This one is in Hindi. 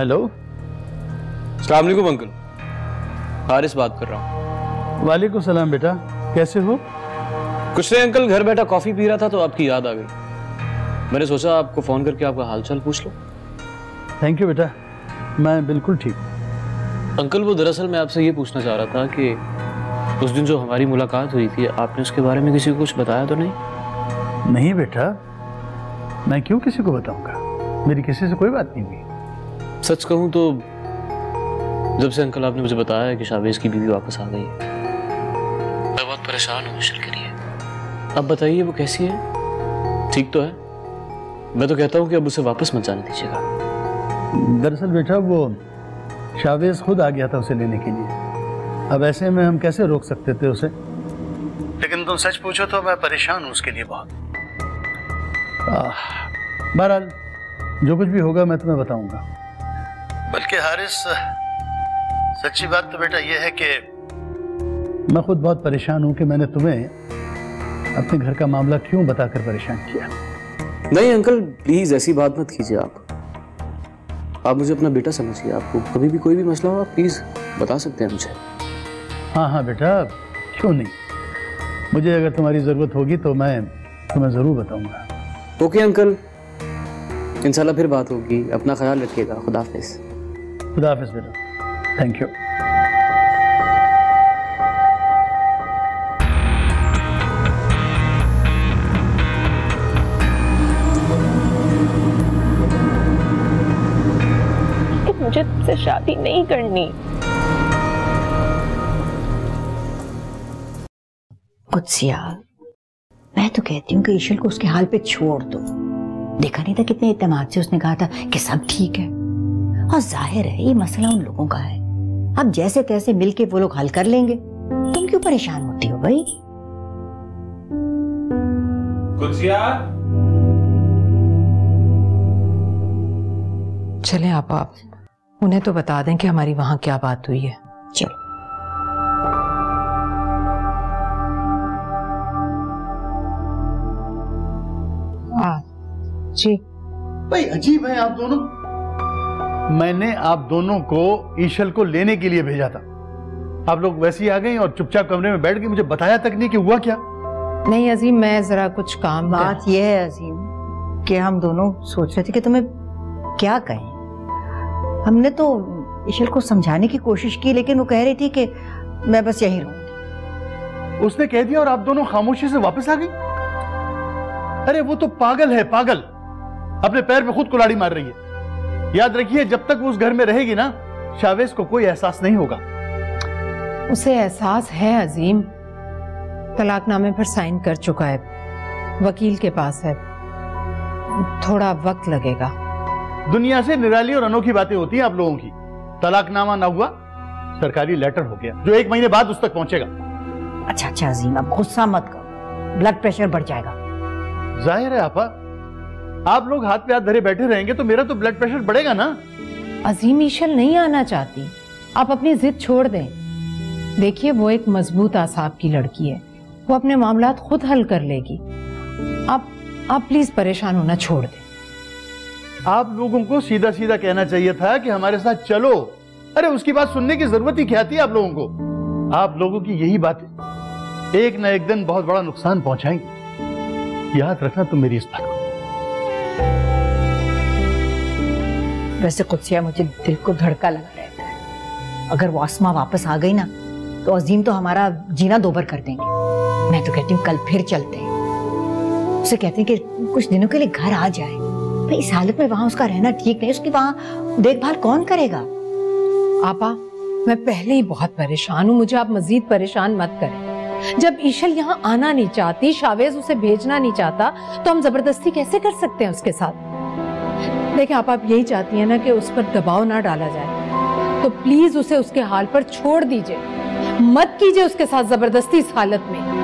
हेलो, अस्सलाम वालेकुम अंकल, हारिस बात कर रहा हूँ। वालेकुम सलाम बेटा, कैसे हो? कुछ नहीं अंकल, घर बैठा कॉफ़ी पी रहा था तो आपकी याद आ गई। मैंने सोचा आपको फ़ोन करके आपका हालचाल पूछ लो। थैंक यू बेटा, मैं बिल्कुल ठीक हूँ। अंकल वो दरअसल मैं आपसे ये पूछना चाह रहा था कि उस दिन जो हमारी मुलाकात हुई थी, आपने उसके बारे में किसी को कुछ बताया तो नहीं? नहीं बेटा, मैं क्यों किसी को बताऊँगा, मेरी किसी से कोई बात नहीं हुई। सच कहूँ तो जब से अंकल आपने मुझे बताया कि शावेज की बीवी वापस आ गई है, मैं बहुत परेशान हूँ मुश्किल के लिए। अब बताइए वो कैसी है, ठीक तो है? मैं तो कहता हूँ कि अब उसे वापस मत जाने दीजिएगा। दरअसल बेटा वो शावेज खुद आ गया था उसे लेने के लिए, अब ऐसे में हम कैसे रोक सकते थे उसे। लेकिन तुम सच पूछो तो मैं परेशान हूँ उसके लिए बहुत। बहरहाल जो कुछ भी होगा मैं तुम्हें बताऊँगा। बल्कि हारिस, सच्ची बात तो बेटा ये है कि मैं खुद बहुत परेशान हूँ कि मैंने तुम्हें अपने घर का मामला क्यों बताकर परेशान किया। नहीं अंकल प्लीज़, ऐसी बात मत कीजिए। आप मुझे अपना बेटा समझिए। आपको कभी भी कोई भी मसला हो आप प्लीज़ बता सकते हैं मुझे। हाँ हाँ बेटा, क्यों नहीं, मुझे अगर तुम्हारी ज़रूरत होगी तो मैं तुम्हें ज़रूर बताऊँगा। ओके अंकल, इंशाल्लाह फिर बात होगी। अपना ख्याल रखिएगा। खुदा हाफिज़। खुदा हाफिज़ बेटा, थैंक यू। मुझे तुमसे शादी नहीं करनी। कुदसिया, मैं तो कहती हूँ कि ईशल को उसके हाल पे छोड़ दो। देखा नहीं था कितने इत्मीनान से उसने कहा था कि सब ठीक है, और जाहिर है ये मसला उन लोगों का है, अब जैसे तैसे मिलके वो लोग हल कर लेंगे। तुम क्यों परेशान होती हो भाई? कुदसिया, चलें आप उन्हें तो बता दें कि हमारी वहां क्या बात हुई है। चलो जी। भाई अजीब है आप दोनों। मैंने आप दोनों को ईशल को लेने के लिए भेजा था, आप लोग वैसे ही आ गए और चुपचाप कमरे में बैठ के मुझे बताया तक नहीं कि हुआ क्या। नहीं अजीम, मैं जरा कुछ काम। बात यह है अजीम कि हम दोनों सोच रहे थे कि तुम्हें क्या कहें। हमने तो ईशल को समझाने की कोशिश की लेकिन वो कह रही थी कि मैं बस यहीं रहूंगी। उसने कह दिया और आप दोनों खामोशी से वापस आ गई। अरे वो तो पागल है, पागल, अपने पैर पे खुद कुल्हाड़ी मार रही है। याद रखिए जब तक वो उस घर में रहेगी ना, शावेज को कोई एहसास नहीं होगा। उसे एहसास है अजीम, तलाकनामे पर साइन कर चुका है, वकील के पास है, थोड़ा वक्त लगेगा। दुनिया से निराली और अनोखी बातें होती हैं आप लोगों की। तलाकनामा ना हुआ, सरकारी लेटर हो गया जो 1 महीने बाद उस तक पहुंचेगा। अच्छा अच्छा अजीम, अब गुस्सा मत करो, ब्लड प्रेशर बढ़ जाएगा। जाहिर है आपा, आप लोग हाथ पे हाथ धरे बैठे रहेंगे तो मेरा तो ब्लड प्रेशर बढ़ेगा ना। अजीम ईशल नहीं आना चाहती, आप अपनी जिद छोड़ दें। देखिए वो एक मजबूत आसाब की लड़की है, वो अपने मामलात खुद हल कर लेगी। आप प्लीज परेशान होना छोड़ दें। आप लोगों को सीधा सीधा कहना चाहिए था कि हमारे साथ चलो। अरे उसकी बात सुनने की जरूरत ही क्या थी आप लोगों को। आप लोगों की यही बातें एक न एक दिन बहुत बड़ा नुकसान पहुंचाएंगी, याद रखना तुम मेरी इस बात को। वैसे कुदसिया मुझे दिल को धड़का लगा रहता है, अगर वो आसमा वापस आ गई ना तो अजीम तो हमारा जीना दोबर कर देंगे। मैं तो कहती हूँ कल फिर चलते हैं, उसे कहते हैं कि कुछ दिनों के लिए घर आ जाए। भाई इस हालत में वहाँ उसका रहना ठीक नहीं, उसकी वहाँ देखभाल कौन करेगा। आपा मैं पहले ही बहुत परेशान हूँ, मुझे आप मजीद परेशान मत करें। जब ईशल यहाँ आना नहीं चाहती, शावेज उसे भेजना नहीं चाहता, तो हम जबरदस्ती कैसे कर सकते हैं उसके साथ। देखिए आप यही चाहती हैं ना कि उस पर दबाव ना डाला जाए, तो प्लीज उसे उसके हाल पर छोड़ दीजिए, मत कीजिए उसके साथ जबरदस्ती इस हालत में।